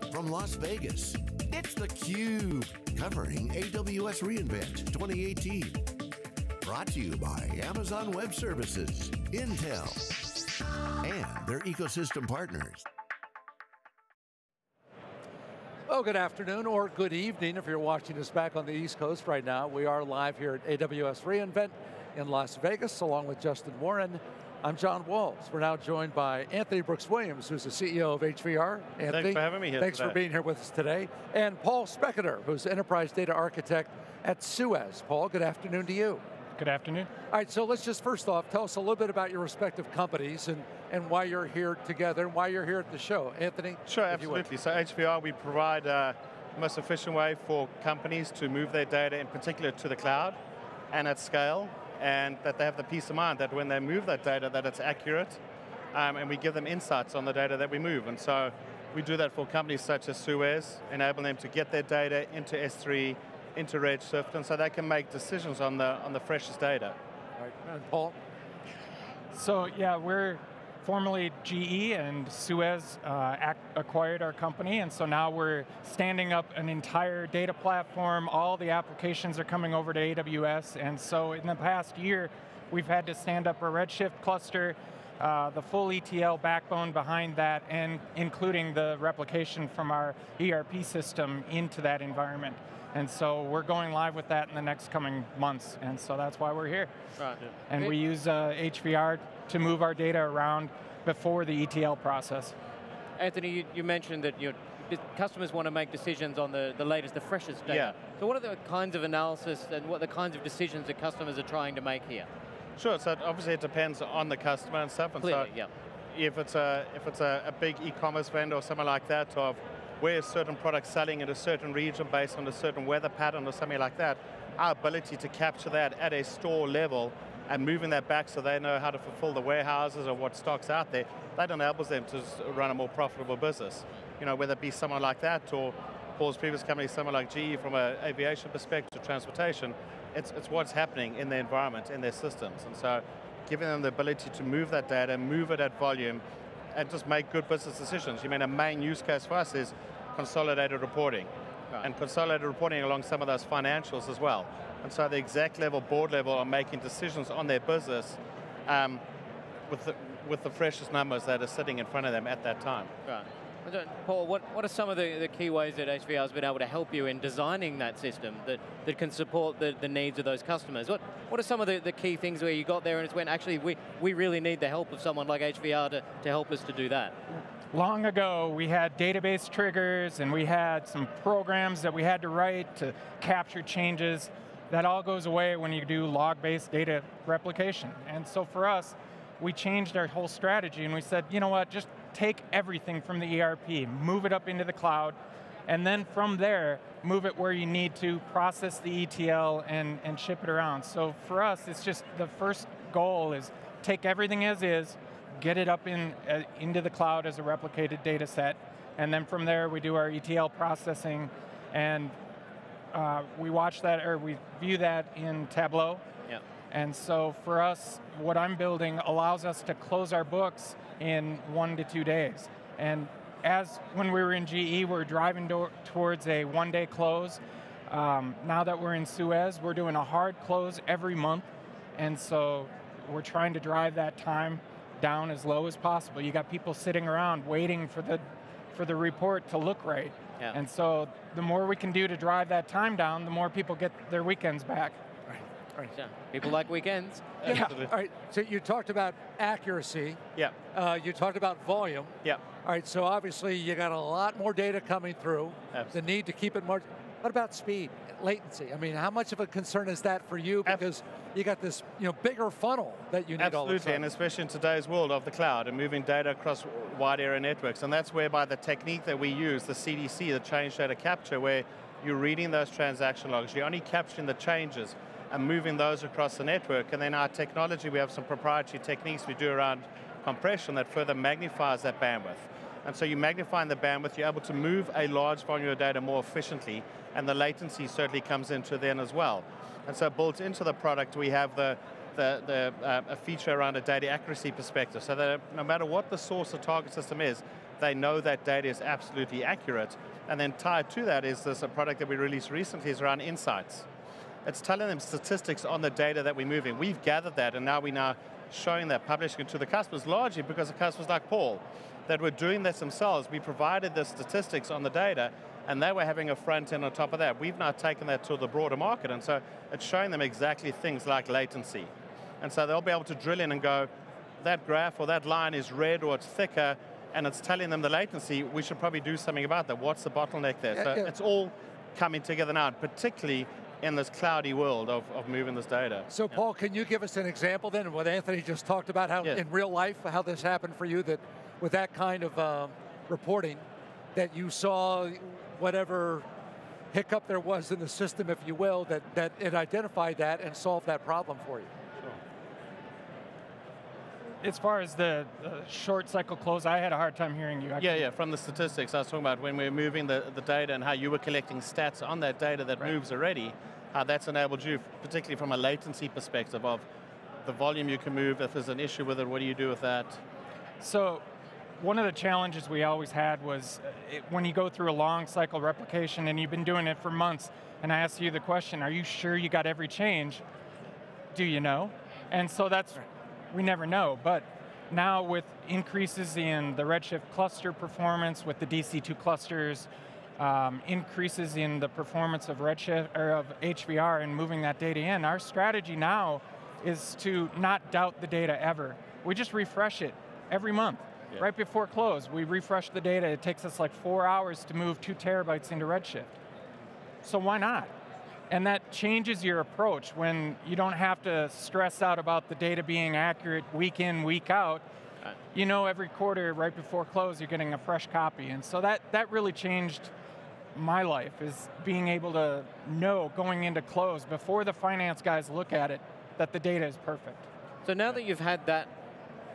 live from Las Vegas. It's theCUBE, covering AWS re:Invent 2018. Brought to you by Amazon Web Services, Intel, and their ecosystem partners. Well, good afternoon, or good evening if you're watching us back on the East Coast right now. We are live here at AWS re:Invent in Las Vegas, along with Justin Warren. I'm John Walls. We're now joined by Anthony Brooks-Williams, who's the CEO of HVR. Anthony, thanks for having me here today. Thanks for being here with us today. And Paul Specketer, who's the Enterprise Data Architect at Suez. Paul, good afternoon to you. Good afternoon. All right, so let's just first off, tell us a little bit about your respective companies and why you're here together and why you're here at the show. Anthony? Sure, absolutely. So HVR, we provide the most efficient way for companies to move their data, in particular to the cloud and at scale, and that they have the peace of mind that when they move that data, that it's accurate, and we give them insights on the data that we move. And so we do that for companies such as Suez, enable them to get their data into S3, into Redshift, and so they can make decisions on the freshest data. All right, and Paul? So yeah, we're formerly GE, and Suez acquired our company, and so now we're standing up an entire data platform. All the applications are coming over to AWS, and so in the past year, we've had to stand up a Redshift cluster, the full ETL backbone behind that, and including the replication from our ERP system into that environment. And so we're going live with that in the next coming months, and so that's why we're here. Right. Yeah. And we use HVR to move our data around before the ETL process. Anthony, you mentioned that your customers want to make decisions on the latest, the freshest data. Yeah. So what are the kinds of analysis and what are the kinds of decisions that customers are trying to make here? Sure, so obviously it depends on the customer and stuff. And clearly, so yeah. If it's a big e-commerce vendor or something like that, or where a certain product selling in a certain region based on a certain weather pattern or something like that, our ability to capture that at a store level and moving that back so they know how to fulfill the warehouses or what stock's out there, that enables them to run a more profitable business. You know, whether it be someone like that or Paul's previous company, someone like GE from an aviation perspective, transportation, it's what's happening in their environment, in their systems. And so giving them the ability to move that data, move it at volume, and just make good business decisions. I mean, a main use case for us is consolidated reporting. Right. And consolidated reporting along some of those financials as well. And so the exec level, board level are making decisions on their business with the freshest numbers that are sitting in front of them at that time. Right. Paul, what are some of the key ways that HVR has been able to help you in designing that system that can support the needs of those customers? What are some of the key things where you got there and it's when actually we really need the help of someone like HVR to help us to do that? Long ago, we had database triggers and we had some programs that we had to write to capture changes. That all goes away when you do log-based data replication. And so for us, we changed our whole strategy and we said, you know what, just take everything from the ERP, move it up into the cloud, and then from there, move it where you need to, process the ETL and ship it around. So for us, it's just the first goal is take everything as is, get it up into the cloud as a replicated data set, and then from there we do our ETL processing, and we view that in Tableau. Yep. And so for us, what I'm building allows us to close our books in 1 to 2 days. And as when we were in GE, we were driving towards a 1 day close. Now that we're in Suez, we're doing a hard close every month. And so we're trying to drive that time down as low as possible. You got people sitting around waiting for the report to look right. Yeah. And so the more we can do to drive that time down, the more people get their weekends back. Right. Yeah. People like weekends. Yeah. All right, so you talked about accuracy. Yeah. You talked about volume. Yeah. All right, so obviously you got a lot more data coming through. Absolutely. The need to keep it more. What about speed, latency? I mean, how much of a concern is that for you? Because you got this bigger funnel that you need. Absolutely, all the time. And especially in today's world of the cloud and moving data across wide area networks. And that's whereby the technique that we use, the CDC, the change data capture, where you're reading those transaction logs, you're only capturing the changes and moving those across the network. And then our technology, we have some proprietary techniques we do around compression that further magnifies that bandwidth. And so you magnify the bandwidth, you're able to move a large volume of data more efficiently, and the latency certainly comes into then as well. And so built into the product, we have the a feature around a data accuracy perspective, so that no matter what the source of target system is, they know that data is absolutely accurate. And then tied to that is this, a product that we released recently is around insights. It's telling them statistics on the data that we're moving. We've gathered that, and now we're now showing that, publishing it to the customers, largely because the customers like Paul, that were doing this themselves. We provided the statistics on the data, and they were having a front end on top of that. We've now taken that to the broader market, and so it's showing them exactly things like latency. And so they'll be able to drill in and go, that graph or that line is red or it's thicker, and it's telling them the latency, we should probably do something about that. What's the bottleneck there? So it's all coming together now, particularly in this cloudy world of moving this data. So Paul, can you give us an example then of what Anthony just talked about, how in real life, how this happened for you, that with that kind of reporting, that you saw whatever hiccup there was in the system, if you will, that it identified that and solved that problem for you? As far as the short cycle close, I had a hard time hearing you. Yeah, from the statistics, I was talking about when we were moving the data and how you were collecting stats on that data that moves already, how that's enabled you, particularly from a latency perspective of the volume you can move, if there's an issue with it, what do you do with that? So, one of the challenges we always had was when you go through a long cycle replication and you've been doing it for months, and I asked you the question, are you sure you got every change? Do you know? And so that's, we never know, but now with increases in the Redshift cluster performance, with the DC2 clusters, increases in the performance of Redshift or of HVR and moving that data in, our strategy now is to not doubt the data ever. We just refresh it every month. Yeah. Right before close, we refresh the data. It takes us like 4 hours to move 2 terabytes into Redshift. So why not? And that changes your approach when you don't have to stress out about the data being accurate week in, week out. You know, every quarter, right before close, you're getting a fresh copy. And so that really changed my life, is being able to know going into close, before the finance guys look at it, that the data is perfect. So now that you've had that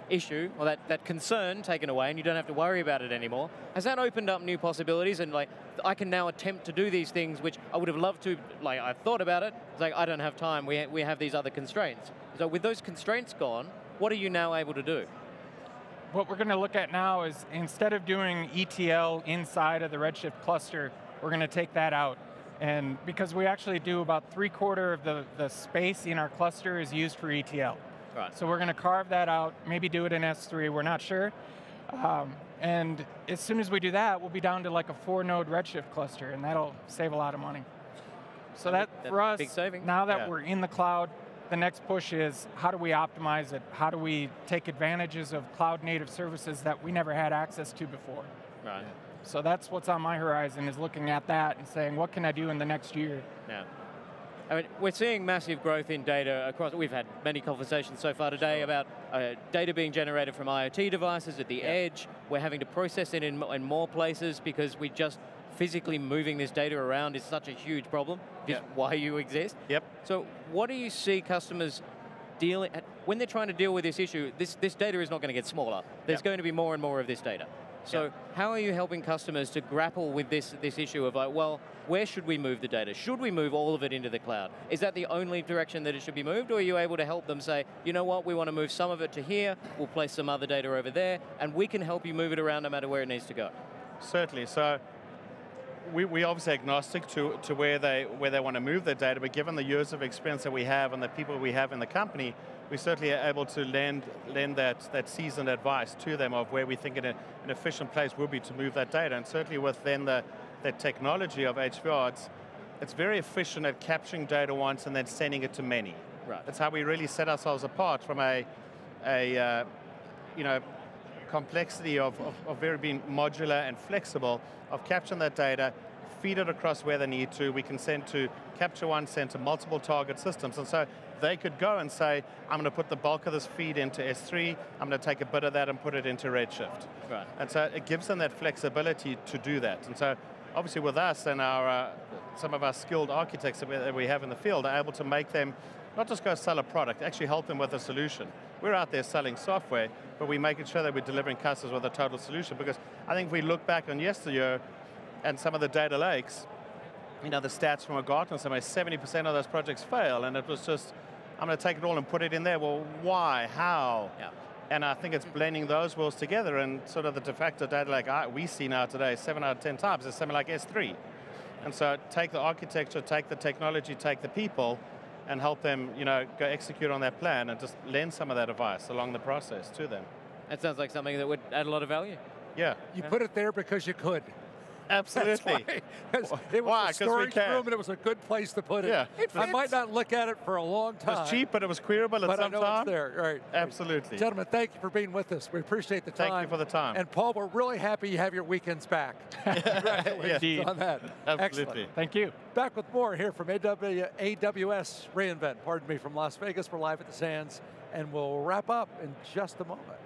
issue, or that concern taken away, and you don't have to worry about it anymore, has that opened up new possibilities? And like, I can now attempt to do these things which I would have loved to, like I've thought about it, it's like I don't have time, we have these other constraints. So with those constraints gone, what are you now able to do? What we're going to look at now is, instead of doing ETL inside of the Redshift cluster, we're going to take that out. And because we actually do about 3/4 of the space in our cluster is used for ETL. Right. So we're going to carve that out, maybe do it in S3, we're not sure. And as soon as we do that, we'll be down to like a 4-node Redshift cluster, and that'll save a lot of money. So that for us, now that we're in the cloud, the next push is how do we optimize it? How do we take advantages of cloud native services that we never had access to before? Right. Yeah. So that's what's on my horizon, is looking at that and saying, what can I do in the next year? Yeah. I mean, we're seeing massive growth in data across, we've had many conversations so far today about data being generated from IoT devices at the edge. We're having to process it in more places because we just physically moving this data around is such a huge problem, is why you exist. Yep. So what do you see customers dealing, when they're trying to deal with this issue, this data is not going to get smaller. There's going to be more and more of this data. So how are you helping customers to grapple with this issue of like, well, where should we move the data? Should we move all of it into the cloud? Is that the only direction that it should be moved, or are you able to help them say, you know what, we want to move some of it to here, we'll place some other data over there, and we can help you move it around no matter where it needs to go? Certainly, so we're obviously agnostic to where they want to move their data, but given the years of experience that we have and the people we have in the company, we certainly are able to lend that seasoned advice to them of where we think an efficient place would be to move that data. And certainly with then the technology of HVR, it's very efficient at capturing data once and then sending it to many. Right. That's how we really set ourselves apart from a complexity of very being modular and flexible, of capturing that data, feed it across where they need to. We can send to capture one, send to multiple target systems. And so they could go and say, I'm going to put the bulk of this feed into S3, I'm going to take a bit of that and put it into Redshift. Right. And so it gives them that flexibility to do that. And so obviously with us and our, some of our skilled architects that we have in the field are able to make them not just go sell a product, actually help them with a solution. We're out there selling software, but we're making sure that we're delivering customers with a total solution, because I think if we look back on yesteryear and some of the data lakes, you know, the stats from a Gartner, 70% of those projects fail, and it was just I'm going to take it all and put it in there. Well, why, how? Yeah. And I think it's blending those worlds together, and sort of the de facto data lake we see now today, 7 out of 10 times, is something like S3. And so take the architecture, take the technology, take the people, and help them, you know, go execute on that plan and just lend some of that advice along the process to them. That sounds like something that would add a lot of value. Yeah. You put it there because you could. Absolutely. That's why. It was a storage room and it was a good place to put it. Yeah. I might not look at it for a long time. It was cheap, but it was queerable at some time. But I know it's there, right. Absolutely. Gentlemen, thank you for being with us. We appreciate the time. Thank you for the time. And Paul, we're really happy you have your weekends back. Congratulations on that. Absolutely. Excellent. Thank you. Back with more here from AWS re:Invent. Pardon me, from Las Vegas. We're live at the Sands, and we'll wrap up in just a moment.